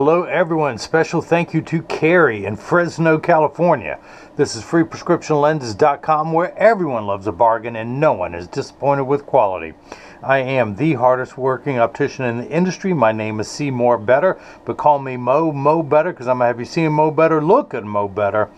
Hello everyone, special thank you to Carrie in Fresno, California. This is FreePrescriptionLenses.com, where everyone loves a bargain and no one is disappointed with quality. I am the hardest working optician in the industry. My name is See More Better, but call me Mo Mo Better because I'm going to have you seeing Mo Better, look at Mo Better,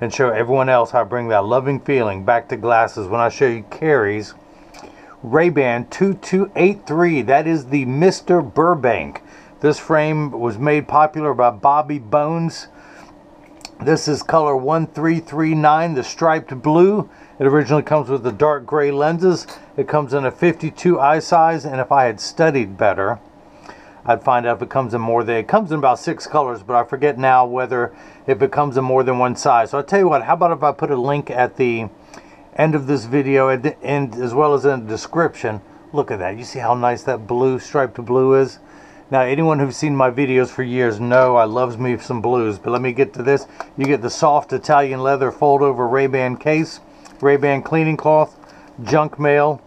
and show everyone else how I bring that loving feeling back to glasses when I show you Carrie's Ray-Ban 2283. That is the Mr. Burbank. This frame was made popular by Bobby Bones. This is color 1339, the striped blue. It originally comes with the dark gray lenses. It comes in a 52 eye size, and if I had studied better, I'd find out if it comes in more than, it comes in about 6 colors, but I forget now whether if it comes in more than one size. So I'll tell you what, how about if I put a link at the end of this video and as well as in the description. Look at that, you see how nice that blue, striped blue is? Now, anyone who's seen my videos for years know I loves me some blues, but let me get to this. You get the soft Italian leather fold-over Ray-Ban case, Ray-Ban cleaning cloth, junk mail.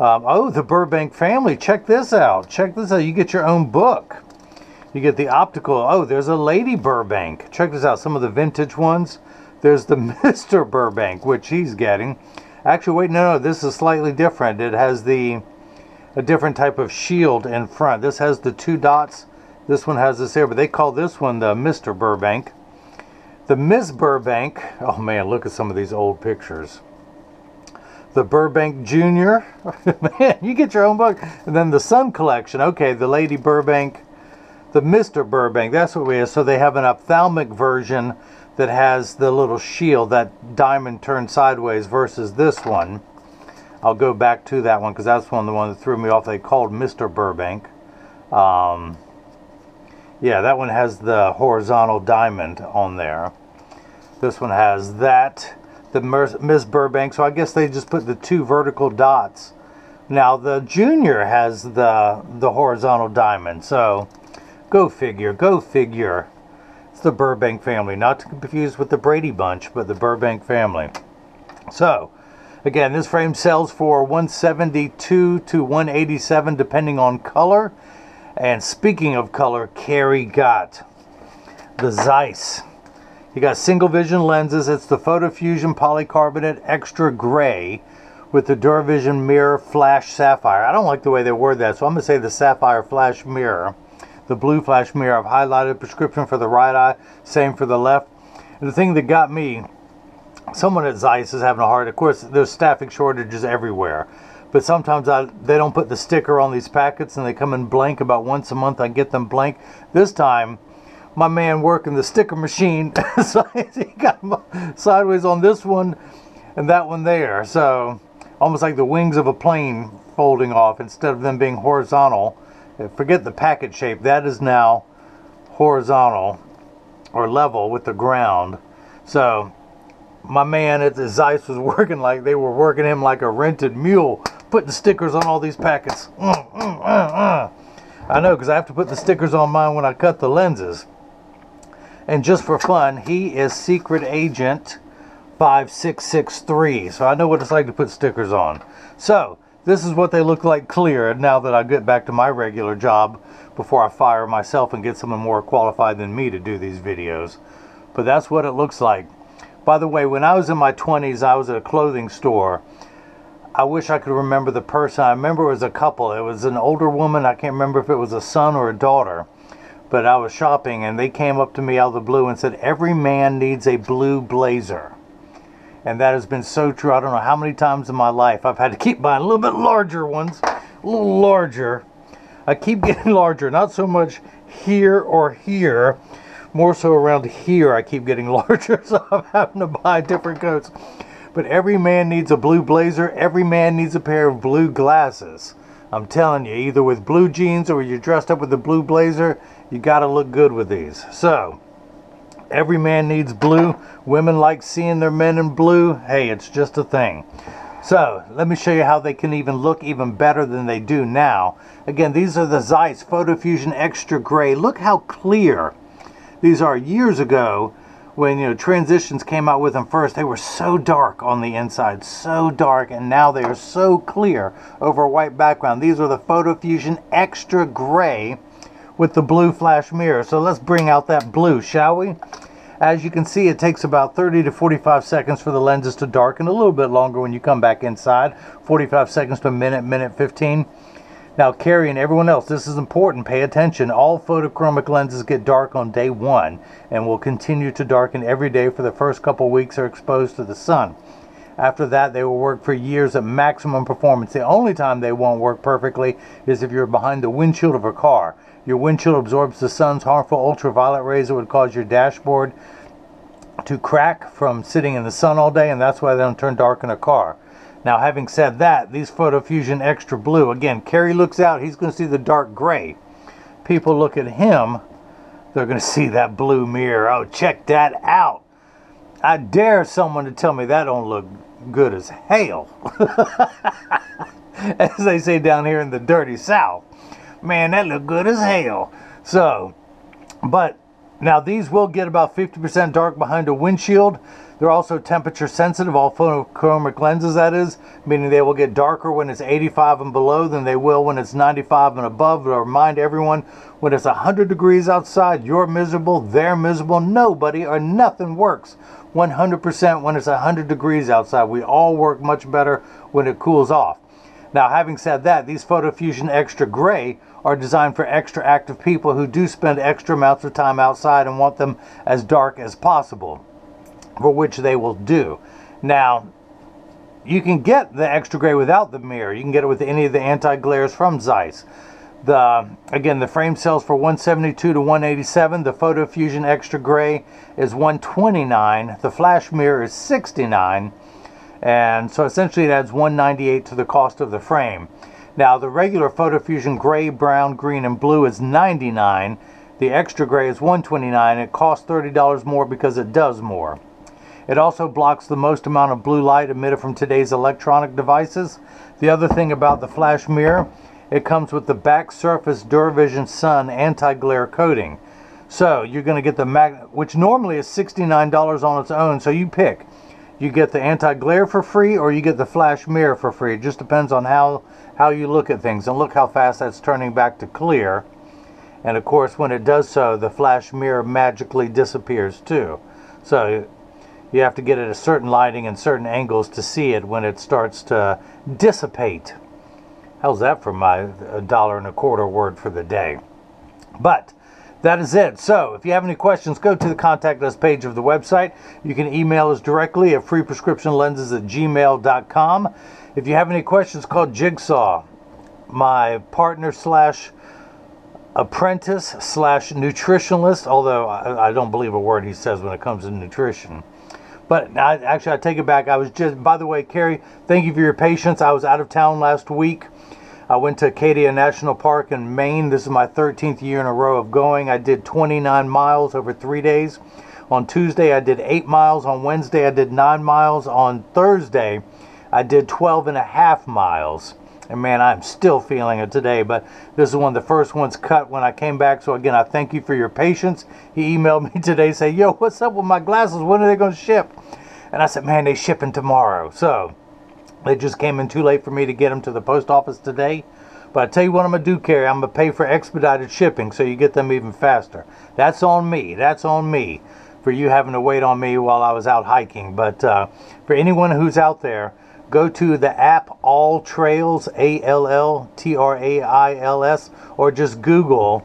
Oh, the Burbank family. Check this out. Check this out. You get your own book. You get the optical. Oh, there's a Lady Burbank. Check this out. Some of the vintage ones. There's the Mr. Burbank, which he's getting. Actually, wait, no, this is slightly different. It has the... a different type of shield in front. This has the 2 dots. This one has this here, but they call this one the Mr. Burbank. The Miss Burbank, oh man, look at some of these old pictures. The Burbank Jr., man, you get your own book. And then the Sun Collection, okay, the Lady Burbank, the Mr. Burbank, that's what we have. So they have an ophthalmic version that has the little shield, that diamond turned sideways versus this one. I'll go back to that one because that's one of the ones that threw me off. They called Mr. Burbank. Yeah, that one has the horizontal diamond on there. This one has that, the Miss Burbank. So I guess they just put the 2 vertical dots. Now the Junior has the horizontal diamond. So go figure, go figure. It's the Burbank family, not to be confused with the Brady Bunch, but the Burbank family. So. Again, this frame sells for $172 to $187 depending on color. And speaking of color, Carrie got the Zeiss. You got single vision lenses. It's the PhotoFusion polycarbonate extra gray with the DuraVision mirror flash sapphire. I don't like the way they word that, so I'm going to say the sapphire flash mirror. The blue flash mirror. I've highlighted prescription for the right eye, same for the left. And the thing that got me, someone at Zeiss is having a hard, of course, there's staffing shortages everywhere, but sometimes they don't put the sticker on these packets and they come in blank. About once a month I get them blank. This time my man working the sticker machine he got them sideways on this one and that one there, so almost like the wings of a plane folding off instead of them being horizontal. Forget the packet shape, that is now horizontal or level with the ground. So my man at the Zeiss was working like they were working him like a rented mule, putting stickers on all these packets. I know, because I have to put the stickers on mine when I cut the lenses. And just for fun, he is Secret Agent 5663, so I know what it's like to put stickers on. So this is what they look like clear now that I get back to my regular job before I fire myself and get someone more qualified than me to do these videos. But that's what it looks like. By the way, when I was in my 20s, I was at a clothing store. I wish I could remember the person. I remember it was a couple. It was an older woman. I can't remember if it was a son or a daughter. But I was shopping, and they came up to me out of the blue and said, every man needs a blue blazer. And that has been so true. I don't know how many times in my life I've had to keep buying a little bit larger ones. A little larger. I keep getting larger. Not so much here or here. More so around here, I keep getting larger, so I'm having to buy different coats. But every man needs a blue blazer. Every man needs a pair of blue glasses. I'm telling you, either with blue jeans or you're dressed up with a blue blazer, you got to look good with these. So, every man needs blue. Women like seeing their men in blue. Hey, it's just a thing. So, let me show you how they can even look even better than they do now. Again, these are the Zeiss PhotoFusion Extra Gray. Look how clear. These are years ago when, you know, Transitions came out with them first. They were so dark on the inside, so dark, and now they are so clear over a white background. These are the PhotoFusion Extra Gray with the blue flash mirror. So let's bring out that blue, shall we? As you can see, it takes about 30 to 45 seconds for the lenses to darken, a little bit longer when you come back inside, 45 seconds to a minute, minute 15. Now, Carrie and everyone else, this is important. Pay attention. All photochromic lenses get dark on day one and will continue to darken every day for the first couple weeks they're exposed to the sun. After that, they will work for years at maximum performance. The only time they won't work perfectly is if you're behind the windshield of a car. Your windshield absorbs the sun's harmful ultraviolet rays that would cause your dashboard to crack from sitting in the sun all day, and that's why they don't turn dark in a car. Now, having said that, these PhotoFusion Extra Blue, again, Kerry looks out, he's going to see the dark gray. People look at him, they're going to see that blue mirror. Oh, check that out. I dare someone to tell me that don't look good as hell, as they say down here in the dirty South. Man, that looked good as hell. So, but now these will get about 50% dark behind a windshield. They're also temperature sensitive, all photochromic lenses that is, meaning they will get darker when it's 85 and below than they will when it's 95 and above. But I remind everyone, when it's 100 degrees outside, you're miserable, they're miserable, nobody or nothing works 100% when it's 100 degrees outside. We all work much better when it cools off. Now, having said that, these PhotoFusion Extra Gray are designed for extra active people who do spend extra amounts of time outside and want them as dark as possible, for which they will do. Now, you can get the Extra Gray without the mirror. You can get it with any of the anti-glares from Zeiss. Again, the frame sells for $172 to $187. The PhotoFusion Extra Gray is $129. The flash mirror is $69. And so essentially it adds $198 to the cost of the frame. Now the regular PhotoFusion gray, brown, green, and blue is $99. The extra gray is $129. It costs $30 more because it does more. It also blocks the most amount of blue light emitted from today's electronic devices. The other thing about the flash mirror, it comes with the back surface DuraVision Sun anti-glare coating. So you're going to get the magnet, which normally is $69 on its own, so you pick. You get the anti-glare for free or you get the flash mirror for free. It just depends on how you look at things. And look how fast that's turning back to clear. And of course, when it does so, the flash mirror magically disappears too. So you have to get it a certain lighting and certain angles to see it when it starts to dissipate. How's that for my $1.25 word for the day? But that is it. So if you have any questions, go to the contact us page of the website. You can email us directly at freeprescriptionlenses@gmail.com. If you have any questions, call Jigsaw, my partner slash apprentice slash nutritionalist, although I don't believe a word he says when it comes to nutrition. But I take it back. I was just, by the way, Carrie, thank you for your patience. I was out of town last week. I went to Acadia National Park in Maine. This is my 13th year in a row of going. I did 29 miles over 3 days. On Tuesday, I did 8 miles. On Wednesday, I did 9 miles. On Thursday, I did 12.5 miles. And man, I'm still feeling it today, but this is one of the first ones cut when I came back. So again, I thank you for your patience. He emailed me today saying, yo, what's up with my glasses? When are they going to ship? And I said, man, they're shipping tomorrow. So they just came in too late for me to get them to the post office today. But I tell you what I'm going to do, Carrie. I'm going to pay for expedited shipping so you get them even faster. That's on me. That's on me for you having to wait on me while I was out hiking. But for anyone who's out there, go to the app All Trails, ALL TRAILS, or just Google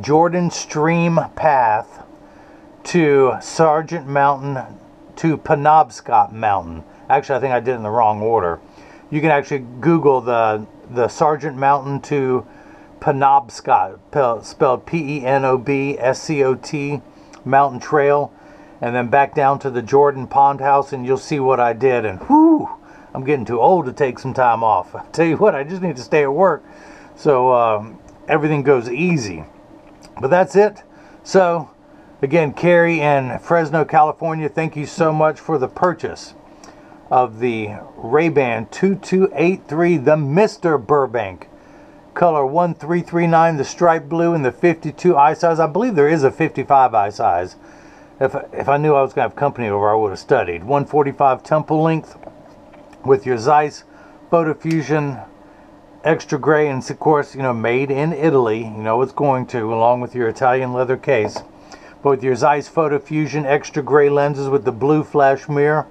Jordan Stream Path to Sergeant Mountain to Penobscot Mountain. Actually, I think I did it in the wrong order. You can actually Google the Sergeant Mountain to Penobscot, spelled P-E-N-O-B-S-C-O-T, Mountain Trail, and then back down to the Jordan Pond House, and you'll see what I did. And whoo, I'm getting too old to take some time off. I tell you what, I just need to stay at work, so everything goes easy. But that's it. So, again, Carrie in Fresno, California, thank you so much for the purchase of the Ray-Ban 2283, the Mr. Burbank, color 1339, the stripe blue, and the 52 eye size. I believe there is a 55 eye size. If I knew I was going to have company over, I would have studied. 145 temple length with your Zeiss PhotoFusion extra gray, and of course, you know, made in Italy, you know it's going to, along with your Italian leather case. But with your Zeiss PhotoFusion extra gray lenses with the blue flash mirror,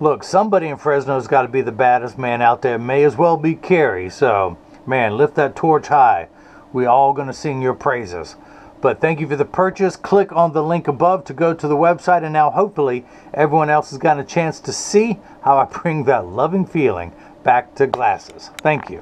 look, somebody in Fresno's got to be the baddest man out there. May as well be Carrie. So, man, lift that torch high. We all going to sing your praises. But thank you for the purchase. Click on the link above to go to the website. And now hopefully everyone else has gotten a chance to see how I bring that loving feeling back to glasses. Thank you.